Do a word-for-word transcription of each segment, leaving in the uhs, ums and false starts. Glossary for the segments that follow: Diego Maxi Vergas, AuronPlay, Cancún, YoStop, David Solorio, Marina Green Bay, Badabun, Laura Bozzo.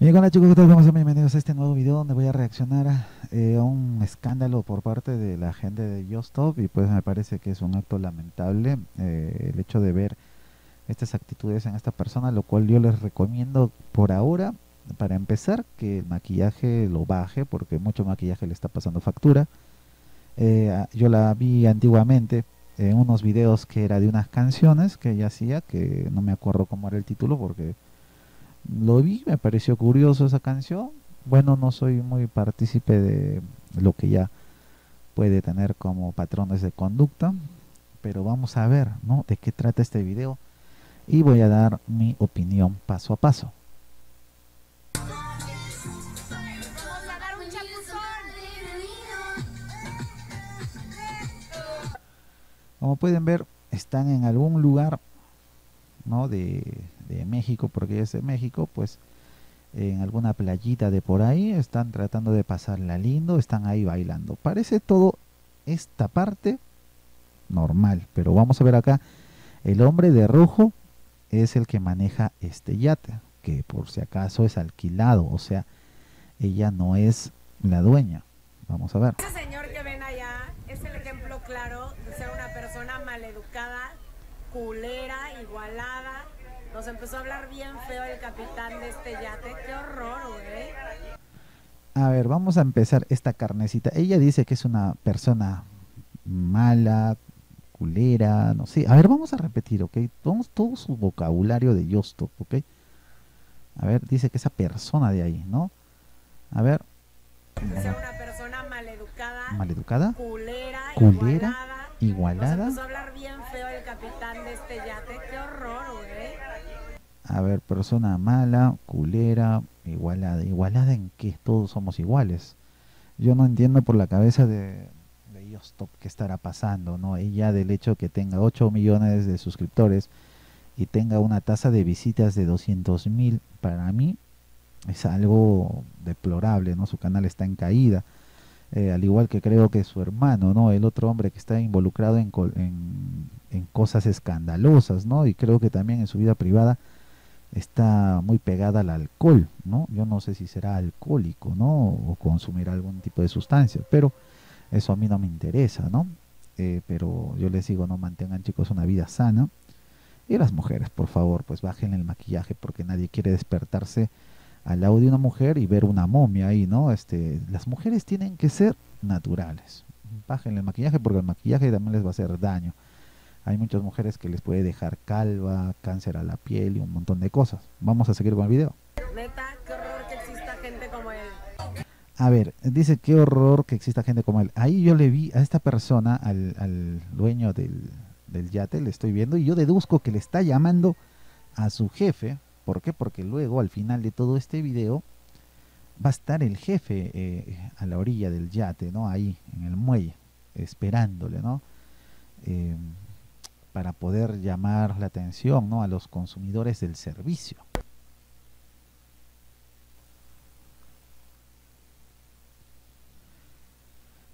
Bien, hola chicos, ¿qué tal? Vamos a bienvenidos a este nuevo video donde voy a reaccionar a, eh, a un escándalo por parte de la gente de YoStop. Y pues me parece que es un acto lamentable eh, el hecho de ver estas actitudes en esta persona, lo cual yo les recomiendo por ahora, para empezar, que el maquillaje lo baje, porque mucho maquillaje le está pasando factura. Eh, yo la vi antiguamente en unos videos que era de unas canciones que ella hacía, que no me acuerdo cómo era el título porque lo vi, me pareció curioso esa canción. Bueno, no soy muy partícipe de lo que ya puede tener como patrones de conducta, pero vamos a ver, ¿no?, de qué trata este video y voy a dar mi opinión paso a paso. Como pueden ver, están en algún lugar, ¿no?, de, de México, porque es de México, pues en alguna playita de por ahí, están tratando de pasarla lindo, están ahí bailando. Parece todo esta parte normal, pero vamos a ver acá, el hombre de rojo es el que maneja este yate, que por si acaso es alquilado, o sea, ella no es la dueña. Vamos a ver. Ese señor que ven allá es el ejemplo claro de ser una persona maleducada, culera, igualada. Nos empezó a hablar bien feo el capitán de este yate. ¡Qué horror, güey! A ver, vamos a empezar esta carnecita. Ella dice que es una persona mala, culera, no sé. A ver, vamos a repetir, ¿ok? Todo, todo su vocabulario de YoStop, ¿ok? A ver, dice que esa persona de ahí, ¿no? A ver. De ser una persona maleducada. ¿Maleducada? Culera, culera, igualada. igualada. Nos empezó a hablar bien feo el capitán de este yate. ¡Qué horror, güey! A ver, persona mala, culera, igualada. ¿Igualada en qué? Todos somos iguales. Yo no entiendo por la cabeza de, de YoStop qué estará pasando, ¿no? Ella, del hecho que tenga ocho millones de suscriptores y tenga una tasa de visitas de doscientos mil, para mí es algo deplorable, ¿no? Su canal está en caída. Eh, al igual que creo que su hermano, ¿no?, el otro hombre que está involucrado en, en, en cosas escandalosas, ¿no? Y creo que también en su vida privada está muy pegada al alcohol, ¿no? Yo no sé si será alcohólico, ¿no?, o consumir algún tipo de sustancia, pero eso a mí no me interesa, ¿no? Eh, pero yo les digo, no, mantengan, chicos, una vida sana. Y las mujeres, por favor, pues bajen el maquillaje, porque nadie quiere despertarse al lado de una mujer y ver una momia ahí, ¿no? Este, las mujeres tienen que ser naturales. Bajen el maquillaje, porque el maquillaje también les va a hacer daño. Hay muchas mujeres que les puede dejar calva, cáncer a la piel y un montón de cosas. Vamos a seguir con el video. Neta, qué horror que exista gente como él. A ver, dice qué horror que exista gente como él. Ahí yo le vi a esta persona, al, al dueño del, del yate, le estoy viendo, y yo deduzco que le está llamando a su jefe. ¿Por qué? Porque luego, al final de todo este video, va a estar el jefe eh, a la orilla del yate, ¿no?, ahí, en el muelle, esperándole, ¿no?, Eh... para poder llamar la atención, ¿no?, a los consumidores del servicio.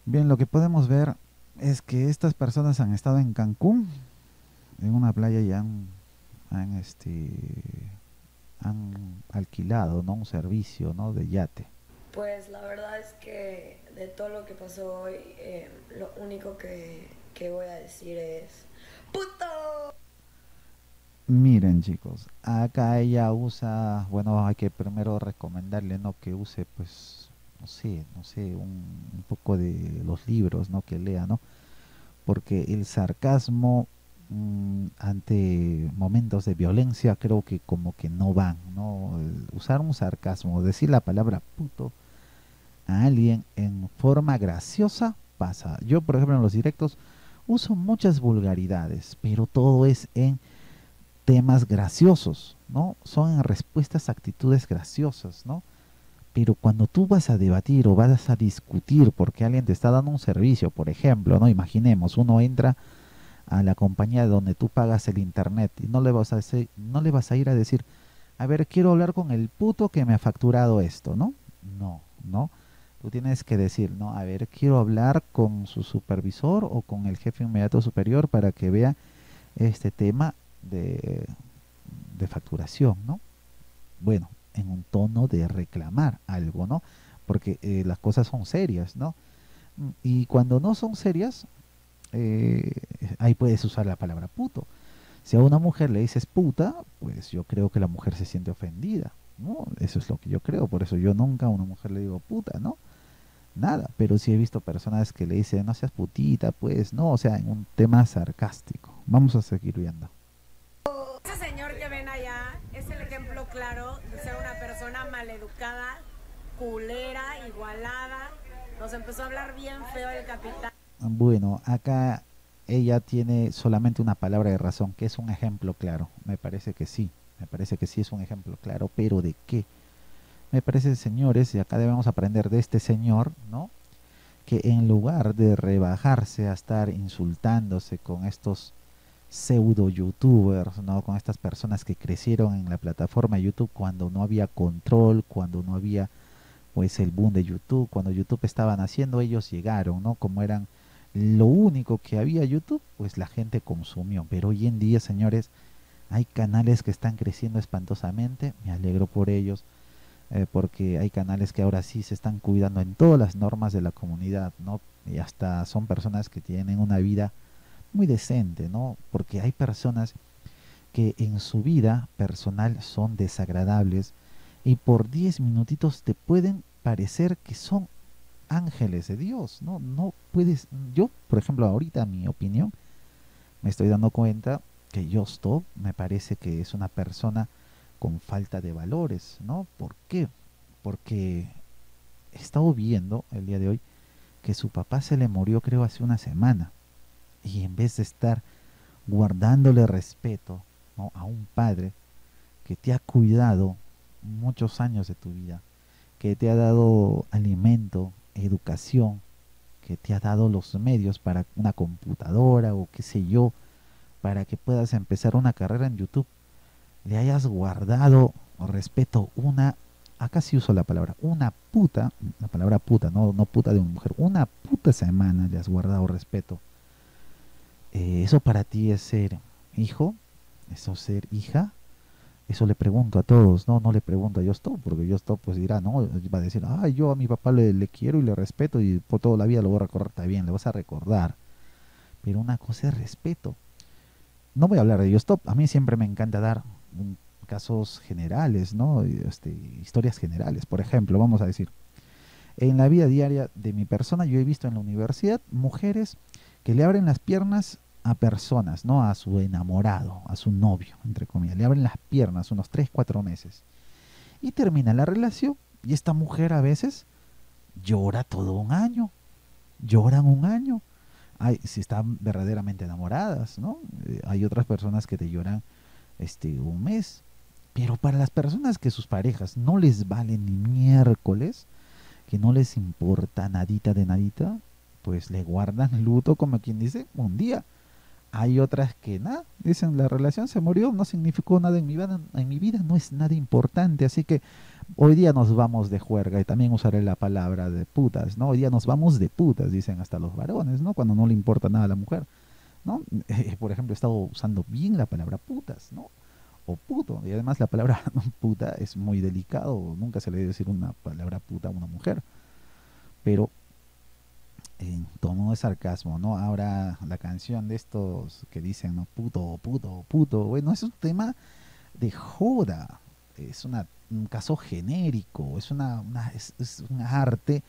Bien, lo que podemos ver es que estas personas han estado en Cancún, en una playa, y han, han, este, han alquilado, ¿no?, un servicio, ¿no?, de yate. Pues la verdad es que de todo lo que pasó hoy, eh, lo único que, que voy a decir es... ¡puto! Miren, chicos, acá ella usa, bueno, hay que primero recomendarle, ¿no?, que use, pues, no sé, no sé, un, un poco de los libros, ¿no?, que lea, ¿no?, porque el sarcasmo mmm, ante momentos de violencia creo que como que no van, ¿no? El usar un sarcasmo, decir la palabra puto a alguien en forma graciosa pasa. Yo, por ejemplo, en los directos uso muchas vulgaridades, pero todo es en temas graciosos, ¿no? Son en respuestas a actitudes graciosas, ¿no? Pero cuando tú vas a debatir o vas a discutir porque alguien te está dando un servicio, por ejemplo, ¿no? Imaginemos, uno entra a la compañía donde tú pagas el internet y no le vas a decir, no le vas a ir a decir, a ver, quiero hablar con el puto que me ha facturado esto, ¿no? No, ¿no? Tú tienes que decir, no, a ver, quiero hablar con su supervisor o con el jefe inmediato superior para que vea este tema de, de facturación, ¿no? Bueno, en un tono de reclamar algo, ¿no? Porque eh, las cosas son serias, ¿no? Y cuando no son serias, eh, ahí puedes usar la palabra puto. Si a una mujer le dices puta, pues yo creo que la mujer se siente ofendida, ¿no? Eso es lo que yo creo, por eso yo nunca a una mujer le digo puta, ¿no? Nada, pero sí he visto personas que le dicen, no seas putita, pues, no, o sea, en un tema sarcástico. Vamos a seguir viendo. Ese señor que ven allá es el ejemplo claro de ser una persona maleducada, culera, igualada. Nos empezó a hablar bien feo el capitán. Bueno, acá ella tiene solamente una palabra de razón, que es un ejemplo claro. Me parece que sí, me parece que sí es un ejemplo claro, pero ¿de qué? Me parece, señores, y acá debemos aprender de este señor, ¿no? Que en lugar de rebajarse a estar insultándose con estos pseudo youtubers, ¿no? Con estas personas que crecieron en la plataforma YouTube cuando no había control, cuando no había pues el boom de YouTube, cuando YouTube estaban haciendo, ellos llegaron, ¿no? Como eran lo único que había YouTube, pues la gente consumió. Pero hoy en día, señores, hay canales que están creciendo espantosamente, me alegro por ellos. Eh, porque hay canales que ahora sí se están cuidando en todas las normas de la comunidad, ¿no? Y hasta son personas que tienen una vida muy decente, ¿no? Porque hay personas que en su vida personal son desagradables y por diez minutitos te pueden parecer que son ángeles de Dios, ¿no? No puedes... Yo, por ejemplo, ahorita, mi opinión, me estoy dando cuenta que Yostop me parece que es una persona con falta de valores, ¿no? ¿Por qué? Porque he estado viendo el día de hoy que su papá se le murió, creo, hace una semana. Y en vez de estar guardándole respeto, ¿no? A un padre que te ha cuidado muchos años de tu vida, que te ha dado alimento, educación, que te ha dado los medios para una computadora o qué sé yo, para que puedas empezar una carrera en YouTube, le hayas guardado respeto una, acá sí uso la palabra, una puta, la palabra puta, no, no puta de una mujer, una puta semana le has guardado respeto. Eh, ¿eso para ti es ser hijo? ¿Eso es ser hija? Eso le pregunto a todos, no, no le pregunto a Yostop, porque Yostop pues dirá, no, va a decir, ah, yo a mi papá le, le quiero y le respeto y por toda la vida lo voy a recordar, está bien, le vas a recordar. Pero una cosa es respeto. No voy a hablar de Yostop, a mí siempre me encanta dar casos generales, ¿no? Este, historias generales, por ejemplo, vamos a decir, en la vida diaria de mi persona yo he visto en la universidad mujeres que le abren las piernas a personas, ¿no? A su enamorado, a su novio, entre comillas, le abren las piernas unos tres, cuatro meses y termina la relación y esta mujer a veces llora todo un año, lloran un año, hay, si están verdaderamente enamoradas, ¿no? Hay otras personas que te lloran Este, un mes, pero para las personas que sus parejas no les valen ni miércoles, que no les importa nadita de nadita, pues le guardan luto, como quien dice, un día. Hay otras que nada, dicen la relación se murió, no significó nada en mi vida, en mi vida no es nada importante, así que hoy día nos vamos de juerga, y también usaré la palabra de putas, ¿no? Hoy día nos vamos de putas, dicen hasta los varones, ¿no? Cuando no le importa nada a la mujer, ¿no? Eh, por ejemplo, he estado usando bien la palabra putas, ¿no? O puto. Y además la palabra puta es muy delicado. Nunca se le debe decir una palabra puta a una mujer. Pero en tono de sarcasmo, ¿no? Ahora la canción de estos que dicen, ¿no? Puto, puto, puto. Bueno, es un tema de joda. Es una, un caso genérico. Es una, una es, es un arte...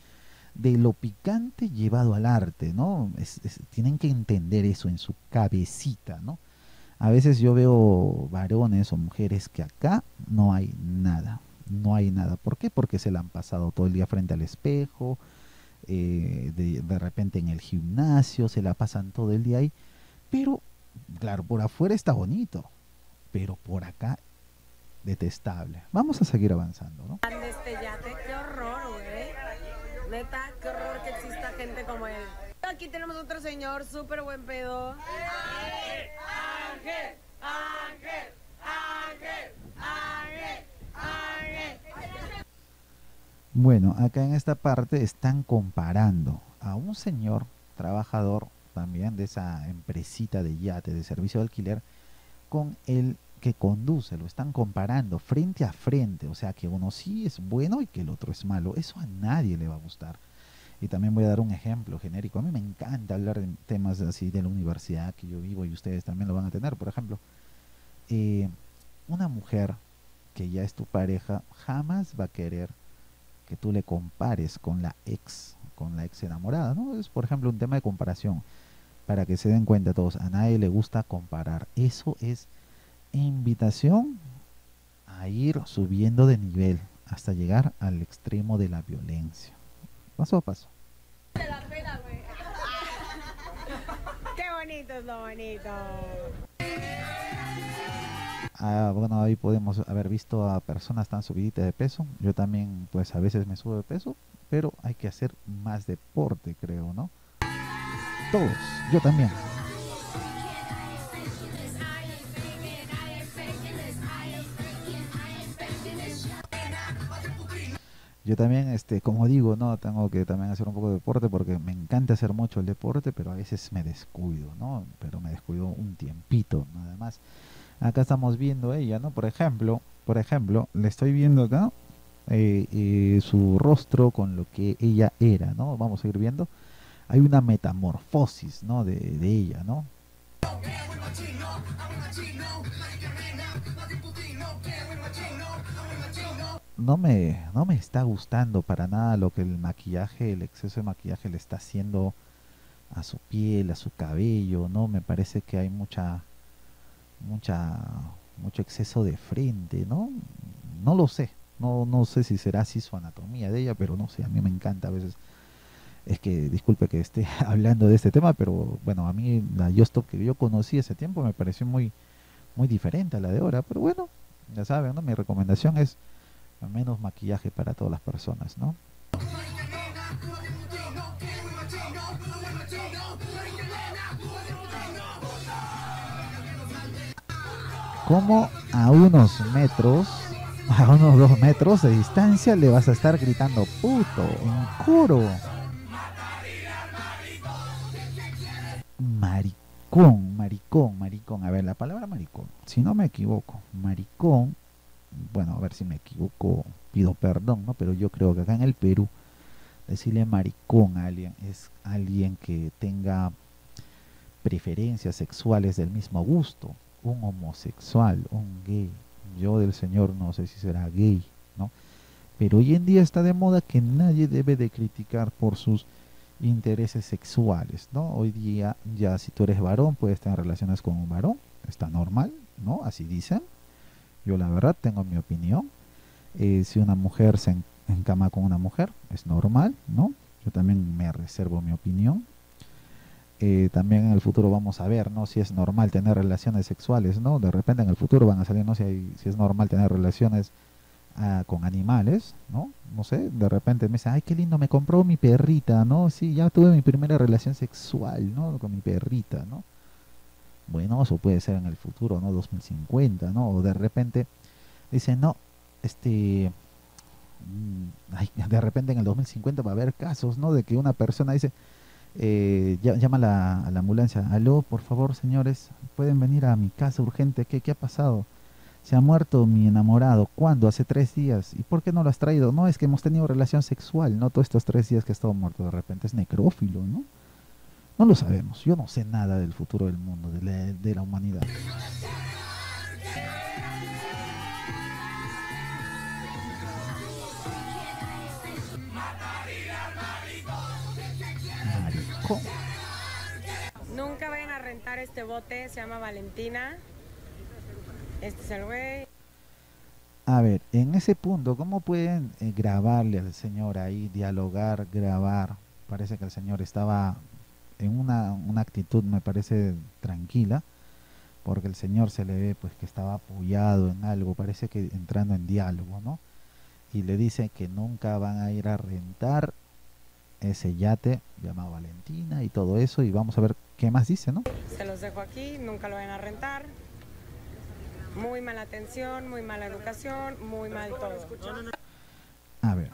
de lo picante llevado al arte, ¿no? Es, es, tienen que entender eso en su cabecita, ¿no? A veces yo veo varones o mujeres que acá no hay nada, no hay nada. ¿Por qué? Porque se la han pasado todo el día frente al espejo, eh, de, de repente en el gimnasio, se la pasan todo el día ahí. Pero, claro, por afuera está bonito, pero por acá detestable. Vamos a seguir avanzando, ¿no? Neta, qué horror que exista gente como él. Aquí tenemos otro señor, súper buen pedo. ¡Ángel! ¡Ángel! ¡Ángel! ¡Ángel! ¡Ángel! ¡Ángel! Bueno, acá en esta parte están comparando a un señor trabajador también de esa empresita de yate de servicio de alquiler con el que conduce, lo están comparando frente a frente, o sea que uno sí es bueno y que el otro es malo, eso a nadie le va a gustar. Y también voy a dar un ejemplo genérico, a mí me encanta hablar de temas así de la universidad que yo vivo y ustedes también lo van a tener, por ejemplo, eh, una mujer que ya es tu pareja jamás va a querer que tú le compares con la ex, con la ex enamorada, ¿no? Es por ejemplo un tema de comparación, para que se den cuenta todos, a nadie le gusta comparar, eso es invitación a ir subiendo de nivel hasta llegar al extremo de la violencia. Paso a paso. Qué bonito es lo bonito. Ah, bueno, ahí podemos haber visto a personas tan subiditas de peso. Yo también, pues a veces me subo de peso, pero hay que hacer más deporte, creo, ¿no? Todos, yo también. Yo también, este, como digo, no, tengo que también hacer un poco de deporte porque me encanta hacer mucho el deporte, pero a veces me descuido, ¿no? Pero me descuido un tiempito, nada más. Acá estamos viendo ella, ¿no? Por ejemplo, por ejemplo, le estoy viendo acá eh, eh, su rostro con lo que ella era, ¿no? Vamos a ir viendo. Hay una metamorfosis, ¿no? De, de ella, ¿no? No me, no me está gustando para nada lo que el maquillaje, el exceso de maquillaje le está haciendo a su piel, a su cabello, ¿no? Me parece que hay mucha, mucha, mucho exceso de frente, ¿no? No lo sé, no, no sé si será así su anatomía de ella, pero no sé, a mí me encanta a veces. Es que, disculpe que esté hablando de este tema, pero bueno, a mí la Yostop que yo conocí hace tiempo me pareció muy, muy diferente a la de ahora, pero bueno, ya saben, ¿no? Mi recomendación es menos maquillaje para todas las personas, ¿no? Como a unos metros, a unos dos metros de distancia le vas a estar gritando puto, en coro, maricón, maricón, maricón. A ver, la palabra maricón, si no me equivoco, maricón. Bueno, a ver si me equivoco, pido perdón, ¿no? Pero yo creo que acá en el Perú decirle maricón a alguien es alguien que tenga preferencias sexuales del mismo gusto, un homosexual, un gay. Yo del señor no sé si será gay, ¿no? Pero hoy en día está de moda que nadie debe de criticar por sus intereses sexuales, ¿no? Hoy día ya si tú eres varón puedes tener relaciones con un varón, está normal, ¿no? Así dicen. Yo la verdad tengo mi opinión, eh, si una mujer se encama con una mujer, es normal, ¿no? Yo también me reservo mi opinión. Eh, también en el futuro vamos a ver, ¿no? Si es normal tener relaciones sexuales, ¿no? De repente en el futuro van a salir, ¿no? Si, hay, si es normal tener relaciones uh, con animales, ¿no? No sé, de repente me dicen, ay, qué lindo, me compró mi perrita, ¿no? Sí, ya tuve mi primera relación sexual, ¿no? Con mi perrita, ¿no? Bueno, eso puede ser en el futuro, ¿no? dos mil cincuenta, ¿no? O de repente dicen, no, este... Ay, de repente en el dos mil cincuenta va a haber casos, ¿no? De que una persona dice, eh, llama a la, a la ambulancia, aló, por favor, señores, pueden venir a mi casa urgente, ¿qué, qué ha pasado? Se ha muerto mi enamorado, ¿cuándo? Hace tres días, ¿y por qué no lo has traído? No, es que hemos tenido relación sexual, ¿no? Todos estos tres días que ha estado muerto, de repente es necrófilo, ¿no? No lo sabemos, yo no sé nada del futuro del mundo, de la, de la humanidad. Maricón. Nunca vayan a rentar este bote, se llama Valentina. Este es el güey. A ver, en ese punto, ¿cómo pueden eh, grabarle al señor ahí, dialogar, grabar? Parece que el señor estaba... en una, una actitud me parece tranquila, porque el señor se le ve pues que estaba apoyado en algo, parece que entrando en diálogo, ¿no? Y le dice que nunca van a ir a rentar ese yate llamado Valentina y todo eso, y vamos a ver qué más dice, ¿no? Se los dejo aquí, nunca lo van a rentar. Muy mala atención, muy mala educación, muy mal todo. A ver,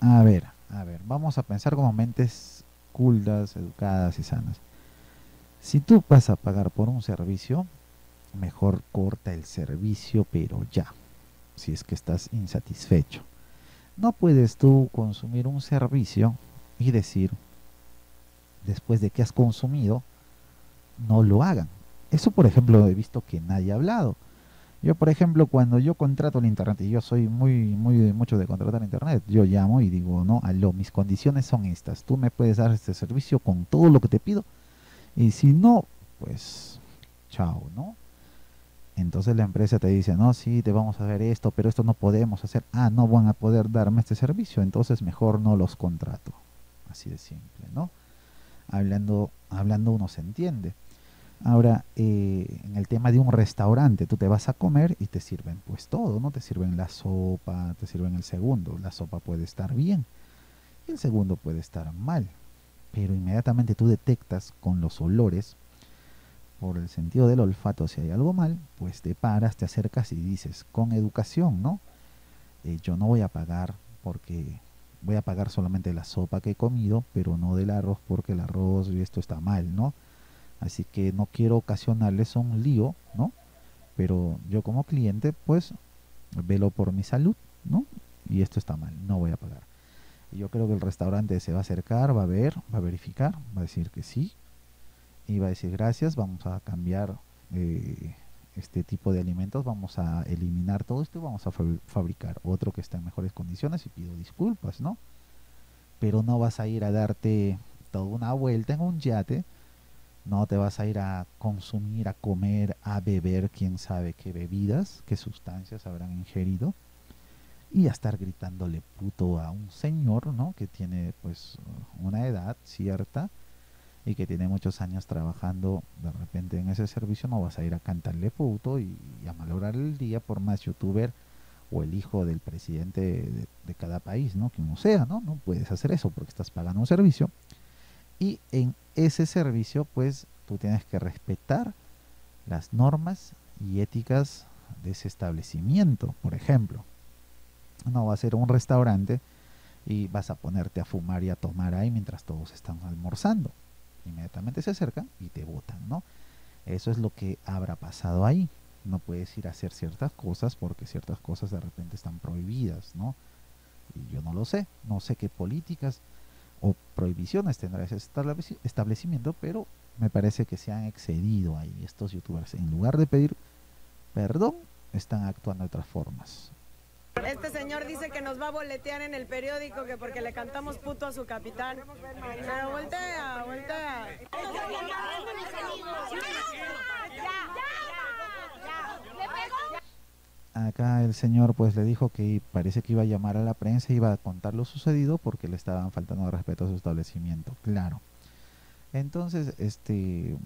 a ver, a ver, vamos a pensar como mentes cultas, educadas y sanas. Si tú vas a pagar por un servicio, mejor corta el servicio, pero ya, si es que estás insatisfecho. No puedes tú consumir un servicio y decir, después de que has consumido, no lo hagan. Eso, por ejemplo, he visto que nadie ha hablado. Yo, por ejemplo, cuando yo contrato el internet, y yo soy muy, muy mucho de contratar internet, yo llamo y digo, no, aló, mis condiciones son estas. Tú me puedes dar este servicio con todo lo que te pido. Y si no, pues, chao, ¿no? Entonces la empresa te dice, no, sí, te vamos a hacer esto, pero esto no podemos hacer. Ah, no van a poder darme este servicio, entonces mejor no los contrato. Así de simple, ¿no? Hablando, hablando uno se entiende. Ahora, eh, en el tema de un restaurante, tú te vas a comer y te sirven pues todo, ¿no? Te sirven la sopa, te sirven el segundo. La sopa puede estar bien y el segundo puede estar mal. Pero inmediatamente tú detectas con los olores, por el sentido del olfato, si hay algo mal, pues te paras, te acercas y dices, con educación, ¿no? Eh, yo no voy a pagar porque voy a pagar solamente la sopa que he comido, pero no del arroz, porque el arroz y esto está mal, ¿no? Así que no quiero ocasionarles un lío, ¿no? Pero yo como cliente, pues, velo por mi salud, ¿no? Y esto está mal, no voy a pagar. Y yo creo que el restaurante se va a acercar, va a ver, va a verificar, va a decir que sí, y va a decir gracias, vamos a cambiar eh, este tipo de alimentos, vamos a eliminar todo esto y vamos a fabricar otro que está en mejores condiciones y pido disculpas, ¿no? Pero no vas a ir a darte toda una vuelta en un yate, no te vas a ir a consumir, a comer, a beber, quién sabe qué bebidas, qué sustancias habrán ingerido, y a estar gritándole puto a un señor, ¿no? Que tiene pues una edad cierta y que tiene muchos años trabajando de repente en ese servicio. No vas a ir a cantarle puto y, y a malograr el día por más youtuber o el hijo del presidente de, de cada país, ¿no? Que uno sea, ¿no? No puedes hacer eso porque estás pagando un servicio. Y en ese servicio, pues, tú tienes que respetar las normas y éticas de ese establecimiento, por ejemplo. No va a ser un restaurante y vas a ponerte a fumar y a tomar ahí mientras todos están almorzando. Inmediatamente se acercan y te botan, ¿no? Eso es lo que habrá pasado ahí. No puedes ir a hacer ciertas cosas porque ciertas cosas de repente están prohibidas, ¿no? Y yo no lo sé, no sé qué políticas o prohibiciones tendrá ese establecimiento, pero me parece que se han excedido ahí estos youtubers. En lugar de pedir perdón, están actuando de otras formas. Este señor dice que nos va a boletear en el periódico, que porque le cantamos puto a su capitán. Pero voltea, voltea. Acá el señor pues le dijo que parece que iba a llamar a la prensa y iba a contar lo sucedido porque le estaban faltando de respeto a su establecimiento, claro. Entonces, este,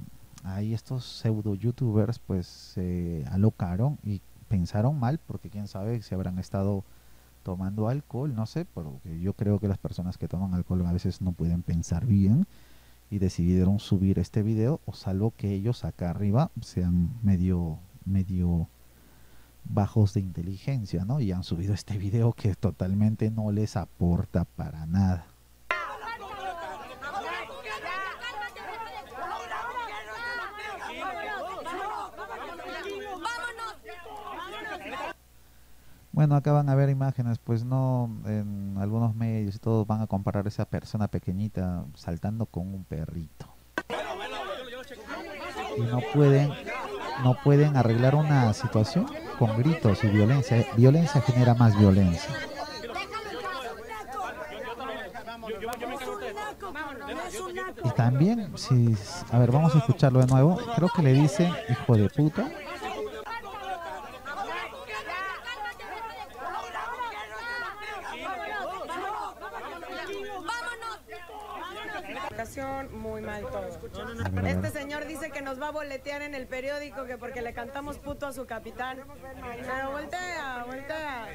ahí estos pseudo youtubers pues se eh, alocaron y pensaron mal, porque quién sabe si habrán estado tomando alcohol, no sé, porque yo creo que las personas que toman alcohol a veces no pueden pensar bien y decidieron subir este video, o salvo que ellos acá arriba sean medio medio bajos de inteligencia, ¿no? Y han subido este video que totalmente no les aporta para nada. Bueno, acá van a ver imágenes, pues no, en algunos medios y todos van a comparar a esa persona pequeñita saltando con un perrito. Y no pueden, no pueden arreglar una situación con gritos y violencia. Violencia genera más violencia. Y también, si, a ver, vamos a escucharlo de nuevo. Creo que le dice hijo de puta. Muy mal todo. Este señor dice que nos va a boletear en el periódico, que porque le cantamos puto a su capitán. Pero voltea, voltea.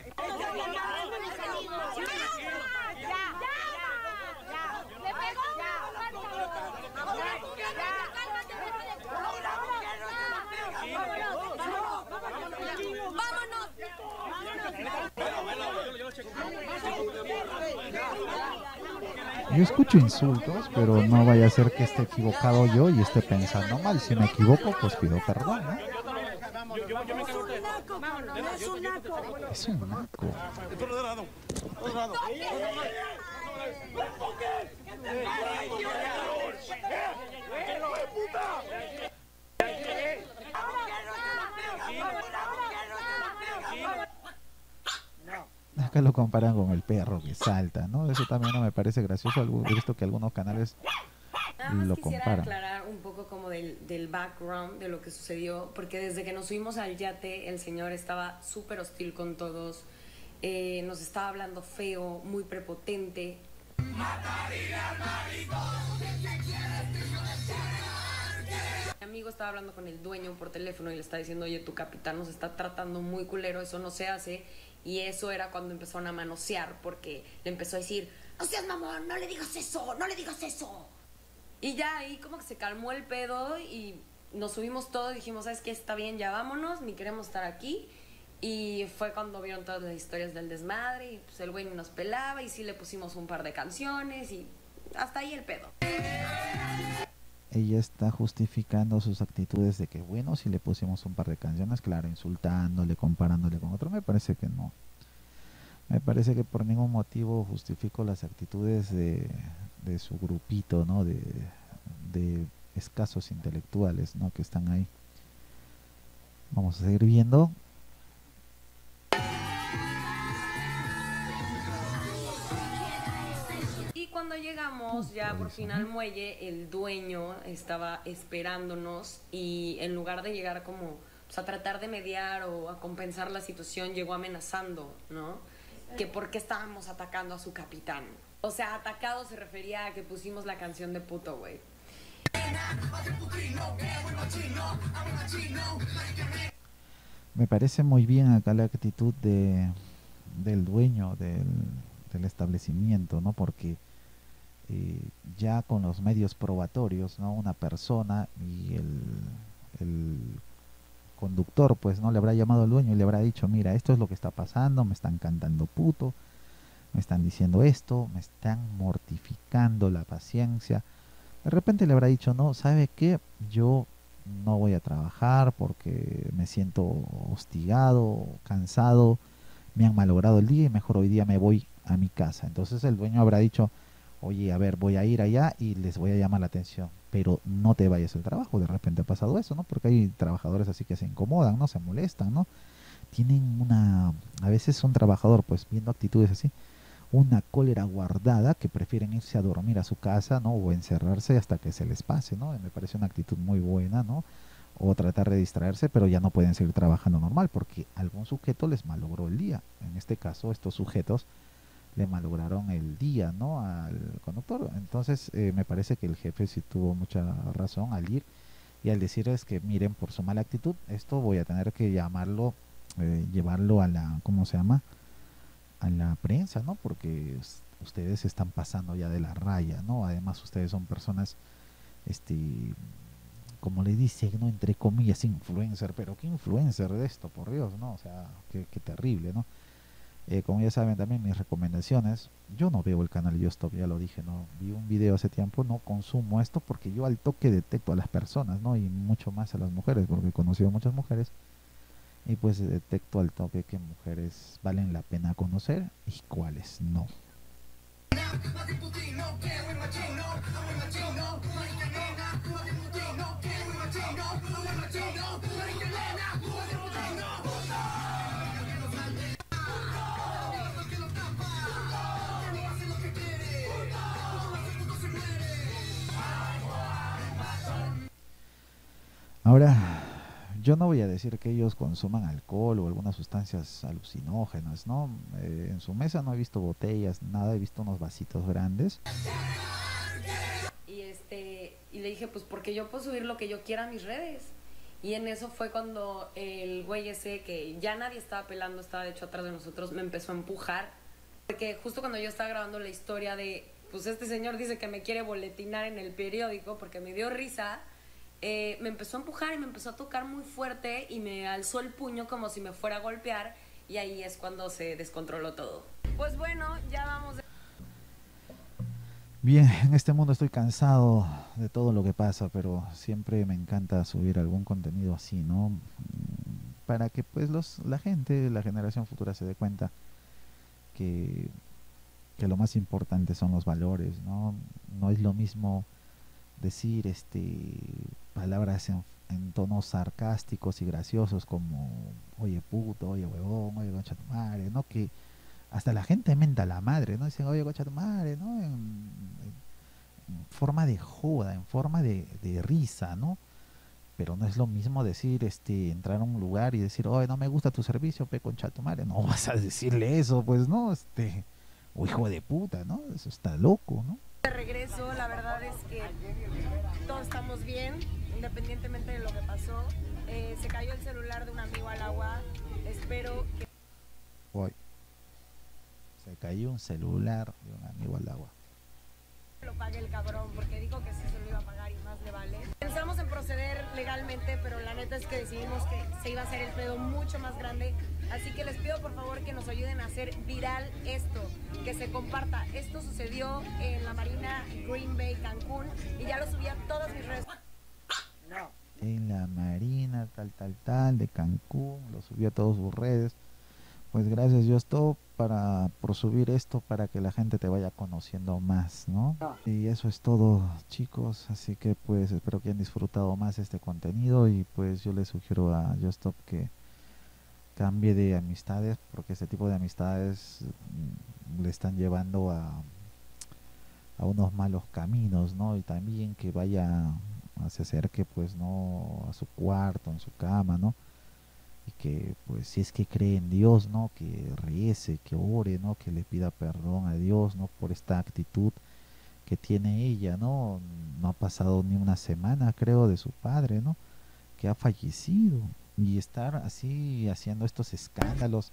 Yo escucho insultos, pero no vaya a ser que esté equivocado yo y esté pensando mal. Si me equivoco, pues pido perdón, ¿no? Vámonos, yo, yo, yo vámonos. Me es un naco, vámonos, no, es un naco. Es un naco. Es por otro lado. Otro lado. Acá lo comparan con el perro que salta, ¿no? Eso también no me parece gracioso. He visto que algunos canales nada más lo quisiera comparan. Aclarar un poco como del, del background de lo que sucedió, porque desde que nos subimos al yate el señor estaba súper hostil con todos, eh, nos estaba hablando feo, muy prepotente. Mi amigo estaba hablando con el dueño por teléfono y le está diciendo, oye, tu capitán nos está tratando muy culero, eso no se hace. Y eso era cuando empezaron a manosear, porque le empezó a decir, no seas mamón, no le digas eso, no le digas eso. Y ya ahí como que se calmó el pedo y nos subimos todos, dijimos, ¿sabes qué? Está bien, ya vámonos, ni queremos estar aquí. Y fue cuando vieron todas las historias del desmadre y pues el güey nos pelaba y sí le pusimos un par de canciones y hasta ahí el pedo. Ella está justificando sus actitudes de que, bueno, si le pusimos un par de canciones, claro, insultándole, comparándole con otro. Me parece que no. Me parece que por ningún motivo justifico las actitudes de, de su grupito, ¿no? De, de escasos intelectuales, ¿no? Que están ahí. Vamos a seguir viendo. Cuando llegamos ya por fin al muelle, el dueño estaba esperándonos y en lugar de llegar como pues, a tratar de mediar o a compensar la situación, llegó amenazando, ¿no? Que por qué estábamos atacando a su capitán. O sea, atacado se refería a que pusimos la canción de puto, güey. Me parece muy bien acá la actitud de, del dueño del, del establecimiento, ¿no? Porque Eh, ya con los medios probatorios, ¿no? Una persona y el, el conductor pues no le habrá llamado al dueño y le habrá dicho, mira, esto es lo que está pasando, me están cantando puto, me están diciendo esto, me están mortificando la paciencia. De repente le habrá dicho, no, ¿sabe qué? Yo no voy a trabajar porque me siento hostigado, cansado, me han malogrado el día y mejor hoy día me voy a mi casa. Entonces el dueño habrá dicho, oye, a ver, voy a ir allá y les voy a llamar la atención, pero no te vayas del trabajo. De repente ha pasado eso, ¿no? Porque hay trabajadores así que se incomodan, ¿no? Se molestan, ¿no? Tienen una... A veces un trabajador, pues, viendo actitudes así, una cólera guardada que prefieren irse a dormir a su casa, ¿no? O encerrarse hasta que se les pase, ¿no? Me parece una actitud muy buena, ¿no? O tratar de distraerse, pero ya no pueden seguir trabajando normal porque algún sujeto les malogró el día. En este caso, estos sujetos le malograron el día, ¿no? Al conductor. Entonces eh, me parece que el jefe sí tuvo mucha razón al ir y al decirles que miren, por su mala actitud, esto voy a tener que llamarlo, eh, llevarlo a la, ¿cómo se llama? A la prensa, ¿no? Porque ustedes están pasando ya de la raya, ¿no? Además ustedes son personas, este, como le dicen, ¿no? Entre comillas, influencer, pero ¿qué influencer de esto? Por Dios, ¿no? O sea, qué, qué terrible, ¿no? Eh, como ya saben también mis recomendaciones, yo no veo el canal YouTube, ya lo dije, no vi un video hace tiempo, no consumo esto porque yo al toque detecto a las personas, ¿no? Y mucho más a las mujeres, porque he conocido muchas mujeres y pues detecto al toque que mujeres valen la pena conocer y cuáles no. Ahora, yo no voy a decir que ellos consuman alcohol o algunas sustancias alucinógenas, ¿no? Eh, en su mesa no he visto botellas, nada, he visto unos vasitos grandes. Y este, y le dije, pues porque yo puedo subir lo que yo quiera a mis redes. Y en eso fue cuando el güey ese que ya nadie estaba pelando, estaba de hecho atrás de nosotros, me empezó a empujar. Porque justo cuando yo estaba grabando la historia de, pues este señor dice que me quiere boletinar en el periódico porque me dio risa. Eh, me empezó a empujar y me empezó a tocar muy fuerte y me alzó el puño como si me fuera a golpear y ahí es cuando se descontroló todo. Pues bueno, ya vamos. De... Bien, en este mundo estoy cansado de todo lo que pasa, pero siempre me encanta subir algún contenido así, ¿no? para que pues los la gente, la generación futura se dé cuenta que, que lo más importante son los valores, ¿no? No es lo mismo decir este palabras en, en tonos sarcásticos y graciosos como oye puto, oye huevón, oye concha tu madre, ¿no? Que hasta la gente menta la madre, ¿no? Dicen oye concha tu madre, ¿no? En, en forma de joda, en forma de, de risa, ¿no? Pero no es lo mismo decir, este, entrar a un lugar y decir, oye, no me gusta tu servicio, pe concha tu madre. No vas a decirle eso, pues, ¿no? Este, o hijo de puta, ¿no? Eso está loco, ¿no? De regreso, la verdad es que todos estamos bien, independientemente de lo que pasó. Eh, se cayó el celular de un amigo al agua. Espero que... Oye, se cayó un celular de un amigo al agua. Lo pague el cabrón, porque dijo que sí se lo iba a pagar y más le vale. Pensamos en proceder legalmente, pero la neta es que decidimos que se iba a hacer el pedo mucho más grande, así que les pido por favor que nos ayuden a hacer viral esto, que se comparta. Esto sucedió en la Marina Green Bay, Cancún, y ya lo subí a todas mis redes. No. En la Marina tal tal tal de Cancún, lo subí a todas sus redes. Pues gracias Dios todo para por subir esto para que la gente te vaya conociendo más, ¿no? Y eso es todo, chicos, así que pues espero que hayan disfrutado más este contenido y pues yo les sugiero a Dios todo que cambie de amistades, porque este tipo de amistades le están llevando a a unos malos caminos, ¿no? Y también que vaya a se acerque pues no a su cuarto, en su cama, ¿no? Y que pues si es que cree en Dios, ¿no? Que regrese, que ore, ¿no? Que le pida perdón a Dios, ¿no? Por esta actitud que tiene ella, ¿no? No ha pasado ni una semana, creo, de su padre, ¿no? Que ha fallecido. Y estar así haciendo estos escándalos,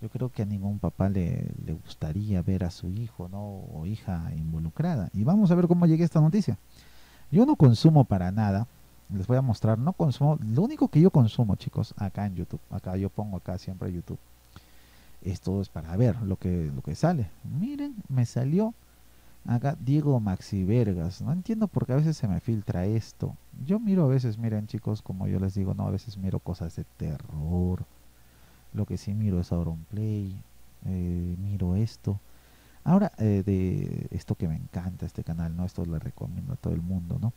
yo creo que a ningún papá le, le gustaría ver a su hijo, ¿no? O hija involucrada. Y vamos a ver cómo llega esta noticia. Yo no consumo para nada. Les voy a mostrar, no consumo, lo único que yo consumo, chicos, acá en YouTube, acá yo pongo acá siempre YouTube. Esto es para ver lo que lo que sale. Miren, me salió acá Diego Maxi Vergas. No entiendo por qué a veces se me filtra esto. Yo miro a veces, miren chicos, como yo les digo, no, a veces miro cosas de terror. Lo que sí miro es AuronPlay, eh, miro esto. Ahora, eh, de esto que me encanta, este canal, ¿no? Esto le recomiendo a todo el mundo, ¿no?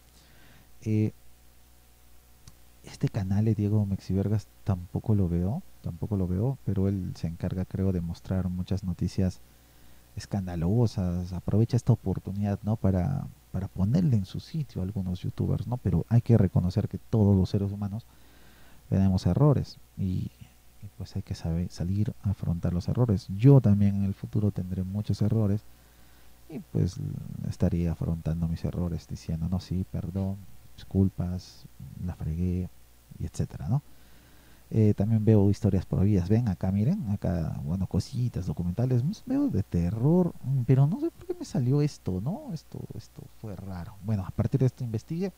Eh... Este canal de Diego Maxi Vergas tampoco lo veo, tampoco lo veo, pero él se encarga, creo, de mostrar muchas noticias escandalosas. Aprovecha esta oportunidad, ¿no? Para, para ponerle en su sitio a algunos youtubers, ¿no? Pero hay que reconocer que todos los seres humanos tenemos errores y, y pues hay que saber salir a afrontar los errores. Yo también en el futuro tendré muchos errores y pues estaría afrontando mis errores diciendo, no, sí, perdón, disculpas, la fregué, y etcétera, ¿no? Eh, también veo historias prohibidas. Ven, acá miren, acá, bueno, cositas, documentales, veo de terror, pero no sé por qué me salió esto, ¿no? Esto, esto fue raro. Bueno, a partir de esto investigué.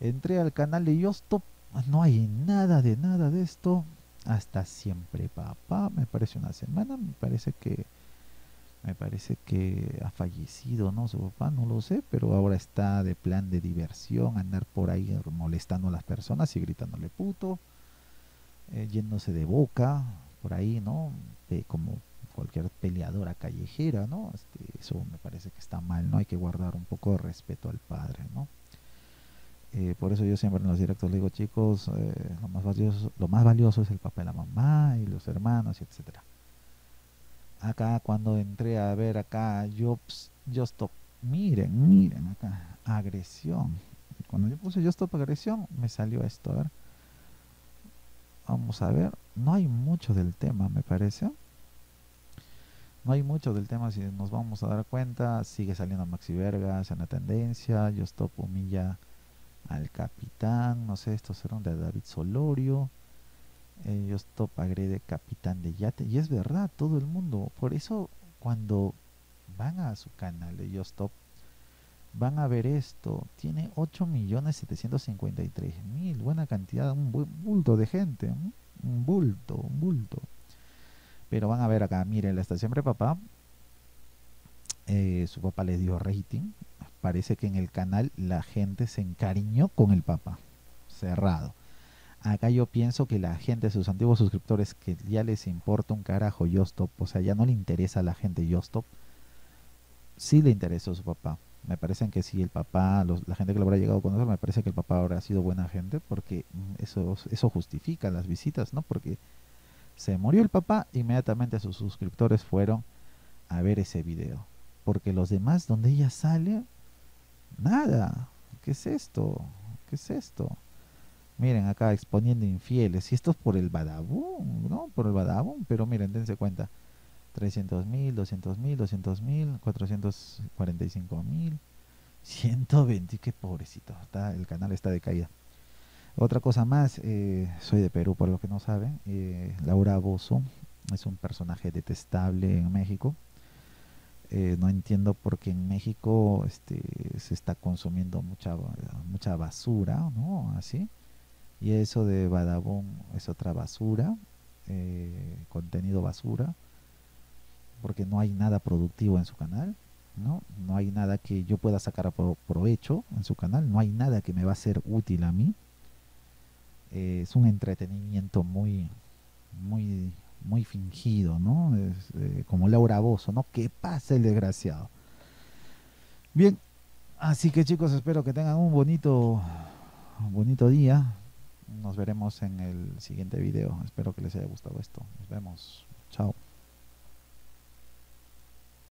Entré al canal de Yostop, no hay nada de nada de esto. Hasta siempre, papá. Me parece una semana, me parece que me parece que ha fallecido, ¿no? Su papá, no lo sé, pero ahora está de plan de diversión, andar por ahí molestando a las personas y gritándole puto, eh, yéndose de boca, por ahí, ¿no? Eh, como cualquier peleadora callejera, ¿no? Este, eso me parece que está mal, ¿no? Hay que guardar un poco de respeto al padre, ¿no? Eh, por eso yo siempre en los directos le digo, chicos, eh, lo más valioso, lo más valioso es el papá de la mamá y los hermanos, y etcétera. Acá cuando entré a ver acá Jobs, Justop, miren, miren acá, agresión. Cuando yo puse Justop agresión, me salió esto, a ver. Vamos a ver, no hay mucho del tema, me parece. No hay mucho del tema, si nos vamos a dar cuenta, sigue saliendo Maxi Vergas en la tendencia, Justop humilla al capitán, no sé, estos eran de David Solorio. Eh, Justop agrede capitán de yate, y es verdad, todo el mundo, por eso cuando van a su canal de Justop van a ver esto, tiene ocho millones setecientos cincuenta y tres mil, buena cantidad, un buen bulto de gente, ¿eh? un bulto, un bulto, pero van a ver acá, miren, la estación de papá, eh, su papá le dio rating, parece que en el canal la gente se encariñó con el papá, cerrado. Acá yo pienso que la gente, sus antiguos suscriptores, que ya les importa un carajo Yostop, o sea, ya no le interesa a la gente Yostop, sí le interesó su papá. Me parece que sí, el papá, los, la gente que lo habrá llegado a conocer, me parece que el papá habrá sido buena gente, porque eso, eso justifica las visitas, ¿no? Porque se murió el papá, inmediatamente sus suscriptores fueron a ver ese video. Porque los demás, donde ella sale, nada. ¿Qué es esto? ¿Qué es esto? Miren, acá exponiendo infieles. Y esto es por el Badabun, ¿no? Por el Badabun, pero miren, dense cuenta. trescientos mil, doscientos mil, doscientos mil, cuatrocientos cuarenta y cinco mil, ciento veinte. Qué pobrecito, está, el canal está de caída. Otra cosa más, eh, soy de Perú, por los que no saben. eh, Laura Bozzo es un personaje detestable en México. Eh, no entiendo por qué en México este, se está consumiendo mucha, mucha basura, ¿no? Así. Y eso de Badabun es otra basura, eh, contenido basura, porque no hay nada productivo en su canal, ¿no? No hay nada que yo pueda sacar a provecho en su canal, no hay nada que me va a ser útil a mí. Eh, es un entretenimiento muy, muy, muy fingido, ¿no? Es, eh, como Laura Bozzo, ¿no? ¿Qué pasa el desgraciado? Bien, así que chicos, espero que tengan un bonito, bonito día. Nos veremos en el siguiente video. Espero que les haya gustado esto. Nos vemos.